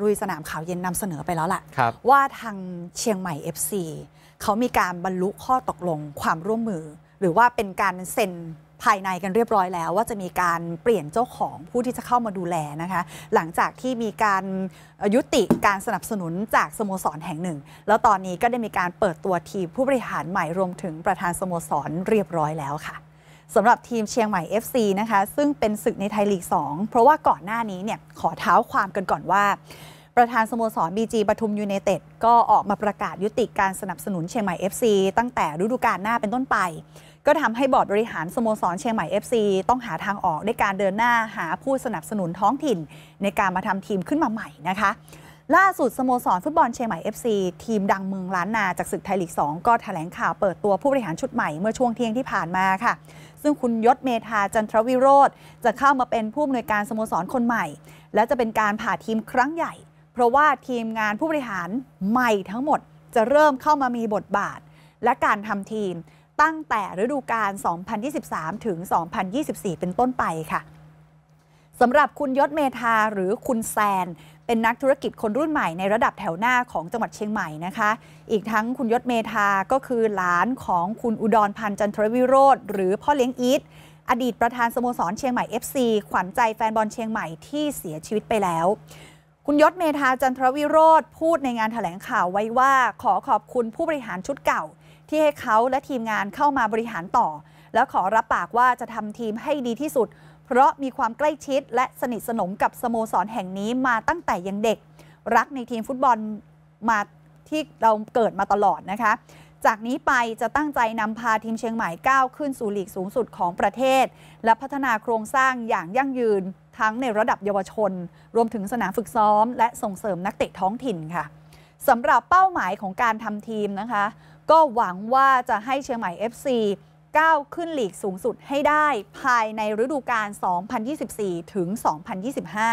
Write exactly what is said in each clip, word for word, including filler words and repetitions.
ลุยสนามข่าวเย็นนำเสนอไปแล้วล่ะว่าทางเชียงใหม่ เอฟ ซี เขามีการบรรลุข้อตกลงความร่วมมือหรือว่าเป็นการเซ็นภายในกันเรียบร้อยแล้วว่าจะมีการเปลี่ยนเจ้าของผู้ที่จะเข้ามาดูแลนะคะหลังจากที่มีการยุติการสนับสนุนจากสโมสรแห่งหนึ่งแล้วตอนนี้ก็ได้มีการเปิดตัวทีมผู้บริหารใหม่รวมถึงประธานสโมสรเรียบร้อยแล้วค่ะสำหรับทีมเชียงใหม่ เอฟ ซี นะคะซึ่งเป็นศึกในไทยลีกสองเพราะว่าก่อนหน้านี้เนี่ยขอเท้าความกันก่อนว่าประธานสโมสร บี จี ปทุมยูไนเต็ดก็ออกมาประกาศยุติการสนับสนุนเชียงใหม่ เอฟ ซี ตั้งแต่ฤดูกาลหน้าเป็นต้นไปก็ทำให้บอร์ดบริหารสโมสรเชียงใหม่ เอฟ ซี ต้องหาทางออกด้วยการเดินหน้าหาผู้สนับสนุนท้องถิ่นในการมาทำทีมขึ้นมาใหม่นะคะล่าสุดสโมสรฟุตบอลเชียงใหม่ เอฟ ซี ทีมดังเมืองล้านนาจากศึกไทยลีกสองก็แถลงข่าวเปิดตัวผู้บริหารชุดใหม่เมื่อช่วงเที่ยงที่ผ่านมาค่ะซึ่งคุณยศเมธาจันทรวิโรธจะเข้ามาเป็นผู้อำนวยการสโมสรคนใหม่และจะเป็นการผ่าทีมครั้งใหญ่เพราะว่าทีมงานผู้บริหารใหม่ทั้งหมดจะเริ่มเข้ามามีบทบาทและการทำทีมตั้งแต่ฤดูกาล สองพันยี่สิบสาม ถึง สองพันยี่สิบสี่ เป็นต้นไปค่ะสำหรับคุณยศเมธาหรือคุณแซนเป็นนักธุรกิจคนรุ่นใหม่ในระดับแถวหน้าของจังหวัดเชียงใหม่นะคะอีกทั้งคุณยศเมธาก็คือหลานของคุณอุดรพันธ์จันทรวิโรธหรือพ่อเลี้ยงอีทอดีตประธานสโมสรเชียงใหม่ เอฟ ซี ขวัญใจแฟนบอลเชียงใหม่ที่เสียชีวิตไปแล้วคุณยศเมธาจันทรวิโรธพูดในงานแถลงข่าวไว้ว่าขอขอบคุณผู้บริหารชุดเก่าที่ให้เขาและทีมงานเข้ามาบริหารต่อแล้วขอรับปากว่าจะทำทีมให้ดีที่สุดเพราะมีความใกล้ชิดและสนิทสนมกับสโมสรแห่งนี้มาตั้งแต่ยังเด็กรักในทีมฟุตบอลมาที่เราเกิดมาตลอดนะคะจากนี้ไปจะตั้งใจนำพาทีมเชียงใหม่ก้าวขึ้นสู่ลีกสูงสุดของประเทศและพัฒนาโครงสร้างอย่างยั่งยืนทั้งในระดับเยาวชนรวมถึงสนามฝึกซ้อมและส่งเสริมนักเตะท้องถิ่นค่ะสำหรับเป้าหมายของการทำทีมนะคะก็หวังว่าจะให้เชียงใหม่ เอฟ ซี ก้าวขึ้นลีกสูงสุดให้ได้ภายในฤดูกาล สองพันยี่สิบสี่ ถึง สองพันยี่สิบห้า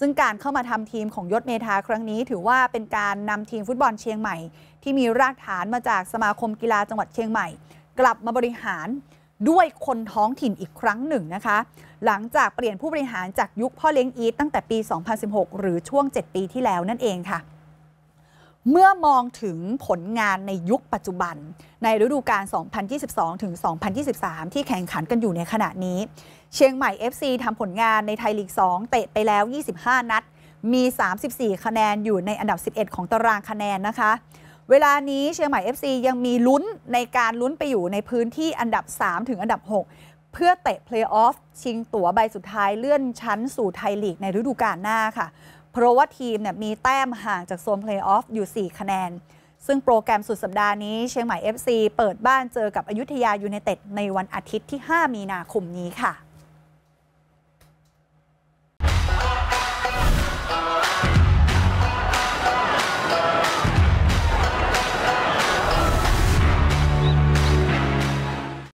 ซึ่งการเข้ามาทำทีมของยศเมธาครั้งนี้ถือว่าเป็นการนำทีมฟุตบอลเชียงใหม่ที่มีรากฐานมาจากสมาคมกีฬาจังหวัดเชียงใหม่กลับมาบริหารด้วยคนท้องถิ่นอีกครั้งหนึ่งนะคะหลังจากเปลี่ยนผู้บริหารจากยุคพ่อเลี้ยงอีทตั้งแต่ปี สองพันสิบหก หรือช่วง เจ็ด ปีที่แล้วนั่นเองค่ะเมื่อมองถึงผลงานในยุคปัจจุบันในฤดูกาล สองพันยี่สิบสอง ถึง สองพันยี่สิบสาม ที่แข่งขันกันอยู่ในขณะนี้เชียงใหม่ เอฟ ซี ทำผลงานในไทยลีกสองเตะไปแล้วยี่สิบห้านัดมีสามสิบสี่คะแนนอยู่ในอันดับสิบเอ็ดของตารางคะแนนนะคะเวลานี้เชียงใหม่ เอฟ ซี ยังมีลุ้นในการลุ้นไปอยู่ในพื้นที่อันดับสามถึงอันดับหกเพื่อเตะเพลย์ออฟชิงตั๋วใบสุดท้ายเลื่อนชั้นสู่ไทยลีกในฤดูกาลหน้าค่ะเพราะว่าทีมเนี่ยมีแต้มห่างจากโซนเพลย์ออฟอยู่สี่คะแนนซึ่งโปรแกรมสุดสัปดาห์นี้เชียงใหม่ เอฟ ซี เปิดบ้านเจอกับอยุธยายูไนเต็ดในวันอาทิตย์ที่ห้ามีนาคมนี้ค่ะ